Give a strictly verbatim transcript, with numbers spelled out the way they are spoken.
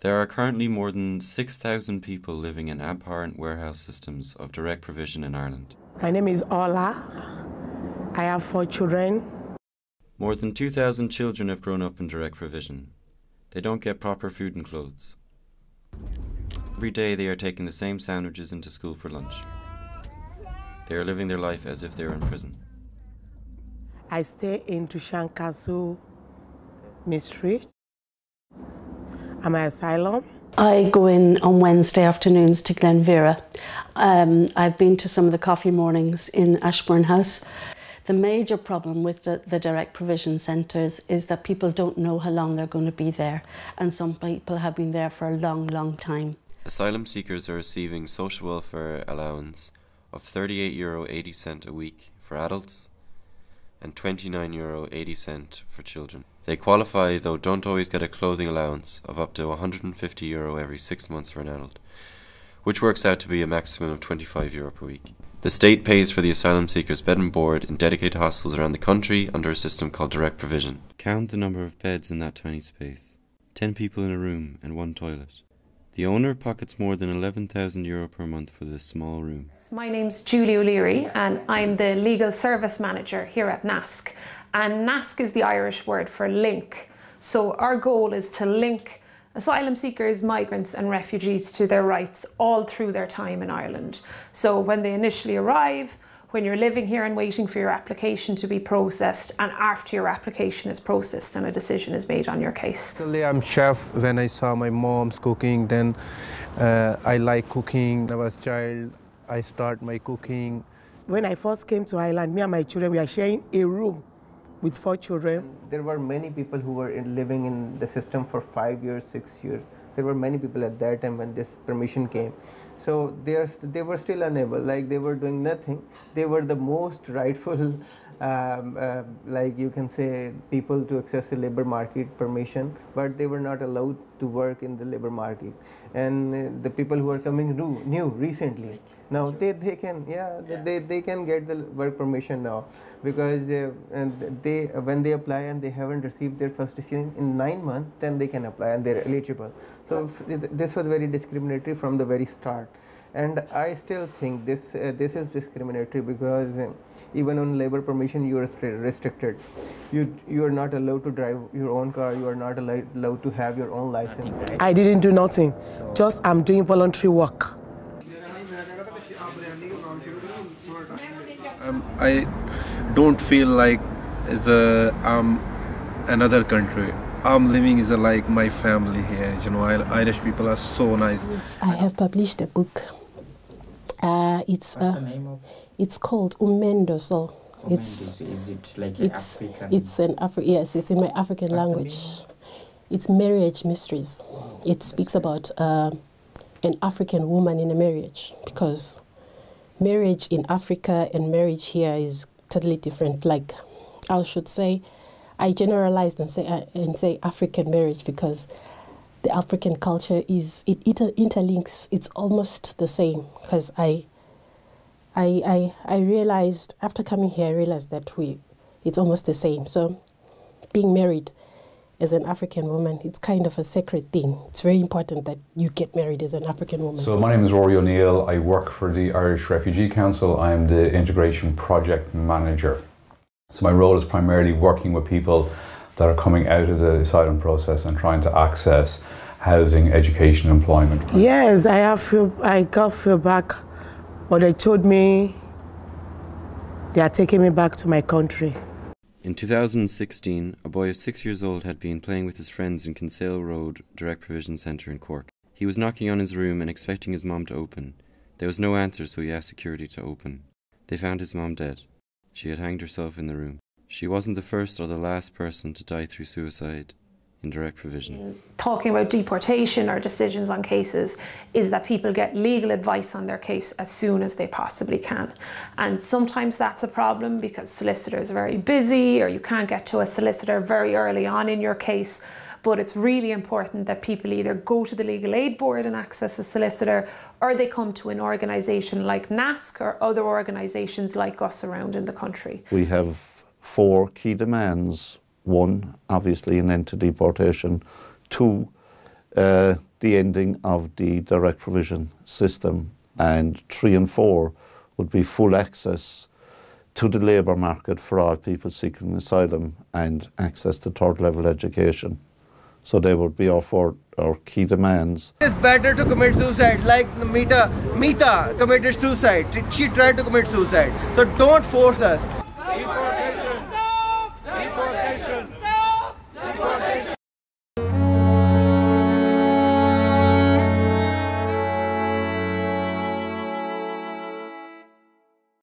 There are currently more than six thousand people living in abhorrent warehouse systems of direct provision in Ireland. My name is Ola. I have four children. More than two thousand children have grown up in direct provision. They don't get proper food and clothes. Every day they are taking the same sandwiches into school for lunch. They are living their life as if they are in prison. I stay in Tushankasu Mystery. I'm an asylum. I go in on Wednesday afternoons to Glen Vera. Um, I've been to some of the coffee mornings in Ashburn House. The major problem with the, the direct provision centres is that people don't know how long they're going to be there, and some people have been there for a long, long time. Asylum seekers are receiving social welfare allowance of thirty-eight euro eighty a week for adults and twenty-nine euro eighty for children. They qualify, though don't always get a clothing allowance of up to one hundred fifty euro every six months for an adult, which works out to be a maximum of twenty-five euro per week. The state pays for the asylum seekers' bed and board in dedicated hostels around the country under a system called direct provision. Count the number of beds in that tiny space. Ten people in a room and one toilet. The owner pockets more than eleven thousand euro per month for this small room. My name's Julie O'Leary and I'm the Legal Service Manager here at N A S C. And N A S C is the Irish word for link. So our goal is to link asylum seekers, migrants and refugees to their rights all through their time in Ireland. So when they initially arrive, when you're living here and waiting for your application to be processed, and after your application is processed and a decision is made on your case. Actually, I'm chef. When I saw my mom's cooking, then uh, I like cooking. When I was a child, I started my cooking. When I first came to Ireland, me and my children, we are sharing a room with four children. There were many people who were living in the system for five years, six years. There were many people at that time when this permission came. So they, are, they were still unable, like they were doing nothing. They were the most rightful, um, uh, like you can say, people to access the labor market permission, but they were not allowed to work in the labor market. And the people who are coming new, new recently, now they, they can, yeah, yeah. They, they can get the work permission now, because uh, and they when they apply and they haven't received their first decision in nine months, then they can apply and they're eligible. So this was very discriminatory from the very start. And I still think this uh, this is discriminatory, because uh, even on labor permission you are restricted. You you are not allowed to drive your own car. You are not allowed, allowed to have your own license. I didn't do nothing. Just I'm doing voluntary work. Um, I don't feel like the I'm um, another country. I'm living is like my family here. You know, Irish people are so nice. I have published a book. Uh, it's uh, the name of? It's called Umendo. So umendo. It's is it like it's African? It's an Afri yes. It's in my African What's language. It's marriage mysteries. Wow, it speaks great. about uh, an African woman in a marriage, because marriage in Africa and marriage here is totally different. Like, I should say. I generalized and say uh, and say African marriage, because the African culture is it inter interlinks. It's almost the same, because I, I I I realized after coming here, I realized that we it's almost the same. So being married as an African woman, it's kind of a sacred thing. It's very important that you get married as an African woman. So my name is Rory O'Neill. I work for the Irish Refugee Council. I am the Integration Project Manager. So my role is primarily working with people that are coming out of the asylum process and trying to access housing, education, employment. Yes, I have few, I got feedback, but they told me they are taking me back to my country. In two thousand sixteen, a boy of six years old had been playing with his friends in Kinsale Road Direct Provision Centre in Cork. He was knocking on his room and expecting his mom to open. There was no answer, so he asked security to open. They found his mom dead. She had hanged herself in the room. She wasn't the first or the last person to die through suicide in direct provision. Talking about deportation or decisions on cases is that people get legal advice on their case as soon as they possibly can. And sometimes that's a problem because solicitors are very busy, or you can't get to a solicitor very early on in your case. But it's really important that people either go to the Legal Aid Board and access a solicitor, or they come to an organisation like N A S C or other organisations like us around in the country. We have four key demands. One, obviously an end to deportation. Two, uh, the ending of the direct provision system, and three and four would be full access to the labour market for all people seeking asylum and access to third level education. So they would be our, four, our key demands. It's better to commit suicide, like Mita, Mita committed suicide. She tried to commit suicide. So don't force us.